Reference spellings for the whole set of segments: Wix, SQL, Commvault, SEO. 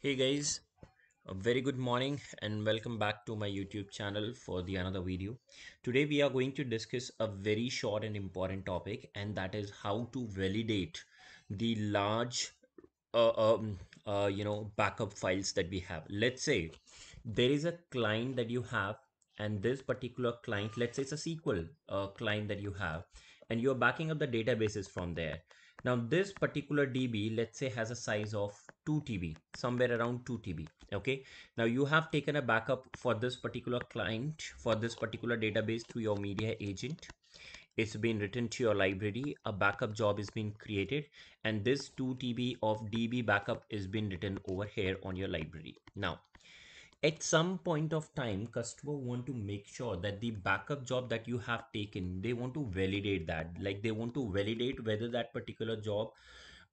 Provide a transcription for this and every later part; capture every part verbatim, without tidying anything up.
Hey guys, a very good morning and welcome back to my YouTube channel for the another video. Today we are going to discuss a very short and important topic, and that is how to validate the large uh, um, uh, you know backup files that we have. Let's say there is a client that you have, and this particular client, let's say it's a S Q L uh, client that you have, and you're backing up the databases from there. Now this particular D B, let's say, has a size of two T B, somewhere around two T B. Okay, now you have taken a backup for this particular client, for this particular database, through your media agent. It's been written to your library, a backup job is being created, and this two T B of D B backup is been written over here on your library. Now at some point of time, customer want to make sure that the backup job that you have taken, they want to validate that, like they want to validate whether that particular job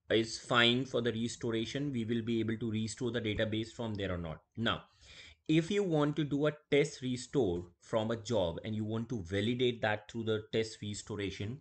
is fine for the restoration. We will be able to restore the database from there or not. Now if you want to do a test restore from a job and you want to validate that through the test restoration,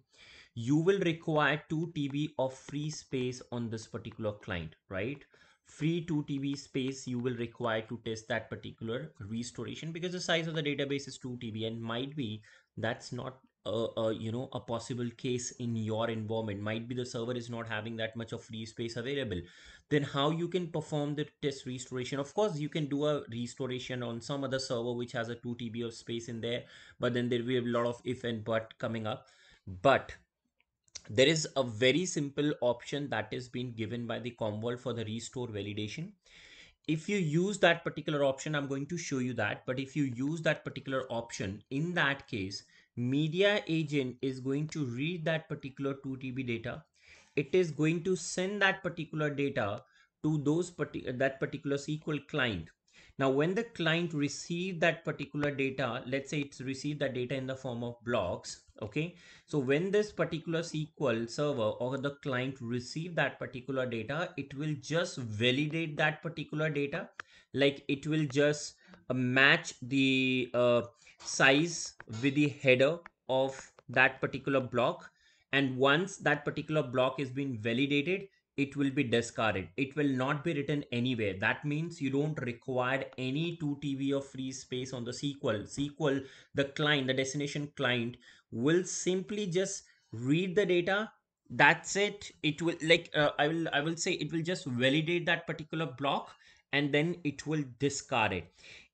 you will require two T B of free space on this particular client, right? Free two T B space you will require to test that particular restoration, because the size of the database is two T B, and might be that's not a, a you know a possible case in your environment. Might be the server is not having that much of free space available. Then how you can perform the test restoration? Of course you can do a restoration on some other server which has a two T B of space in there, but then there will be a lot of if and but coming up. But there is a very simple option that is been given by the Commvault for the restore validation. If you use that particular option, I'm going to show you that, but if you use that particular option, in that case, media agent is going to read that particular two T B data. It is going to send that particular data to those partic- that particular S Q L client. Now, when the client receives that particular data, let's say it's received that data in the form of blocks. Okay, so when this particular S Q L server or the client receive that particular data, it will just validate that particular data, like it will just uh, match the uh, size with the header of that particular block. And once that particular block is been validated, it will be discarded. It will not be written anywhere. That means you don't require any two T B of free space on the S Q L. S Q L, the client, the destination client, will simply just read the data. That's it. It will like uh, I will I will say it will just validate that particular block, and then it will discard it.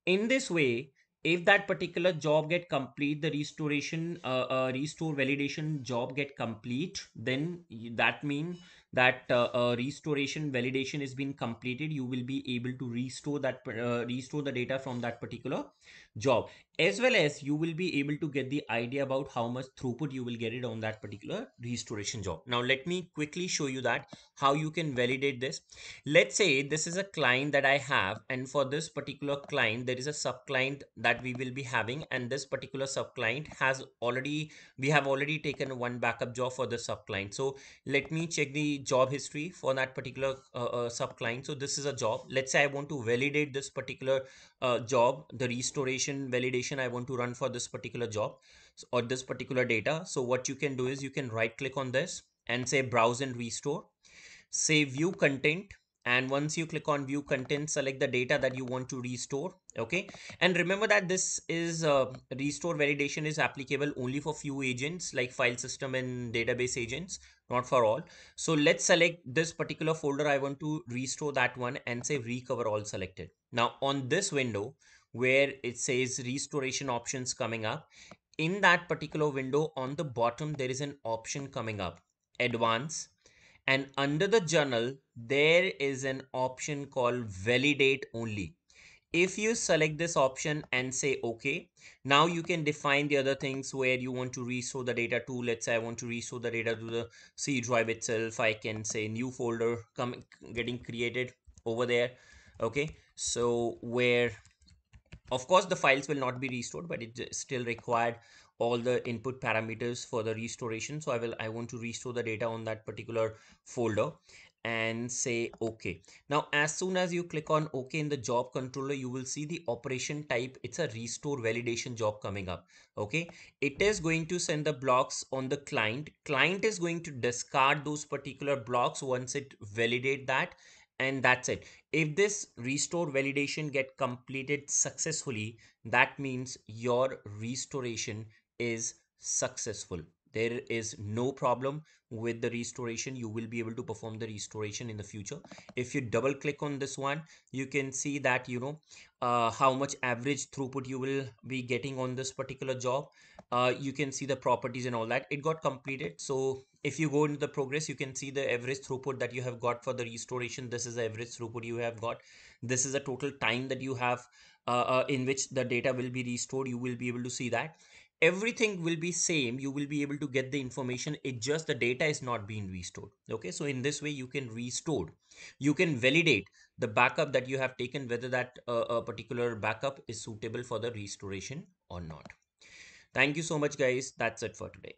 In this way, if that particular job get complete, the restoration uh, uh, restore validation job get complete, then that mean that uh, uh, restoration validation is been completed. You will be able to restore that uh, restore the data from that particular job, as well as you will be able to get the idea about how much throughput you will get it on that particular restoration job. Now let me quickly show you that how you can validate this. Let's say this is a client that I have, and for this particular client there is a sub client that we will be having, and this particular sub client has already we have already taken one backup job for the sub client. So let me check the job history for that particular uh, uh, sub client. So this is a job. Let's say I want to validate this particular uh, job, the restoration validation I want to run for this particular job or this particular data. So what you can do is you can right click on this and say browse and restore, say view content, and once you click on view content, select the data that you want to restore. Okay, and remember that this is uh, restore validation is applicable only for few agents, like file system and database agents, not for all. So let's select this particular folder. I want to restore that one and say recover all selected. Now on this window where it says restoration options coming up, in that particular window on the bottom there is an option coming up, advanced, and under the journal there is an option called validate only. If you select this option and say okay, now you can define the other things where you want to restore the data to. Let's say I want to restore the data to the C drive itself. I can say new folder coming getting created over there. Okay, so where of course the files will not be restored, but it still required all the input parameters for the restoration. So I will I want to restore the data on that particular folder and say okay. Now as soon as you click on okay in the job controller, you will see the operation type. It's a restore validation job coming up. Okay, it is going to send the blocks on the client. Client is going to discard those particular blocks once it validate that, and that's it. If this restore validation get completed successfully, that means your restoration is successful. There is no problem with the restoration. You will be able to perform the restoration in the future. If you double click on this one, you can see that, you know, uh, how much average throughput you will be getting on this particular job. Uh, you can see the properties and all that. It got completed. So if you go into the progress, you can see the average throughput that you have got for the restoration. This is the average throughput you have got. This is the total time that you have uh, uh, in which the data will be restored. You will be able to see that. Everything will be same. You will be able to get the information. It just the data is not being restored. Okay, so in this way you can restore, you can validate the backup that you have taken, whether that uh, a particular backup is suitable for the restoration or not. Thank you so much guys. That's it for today.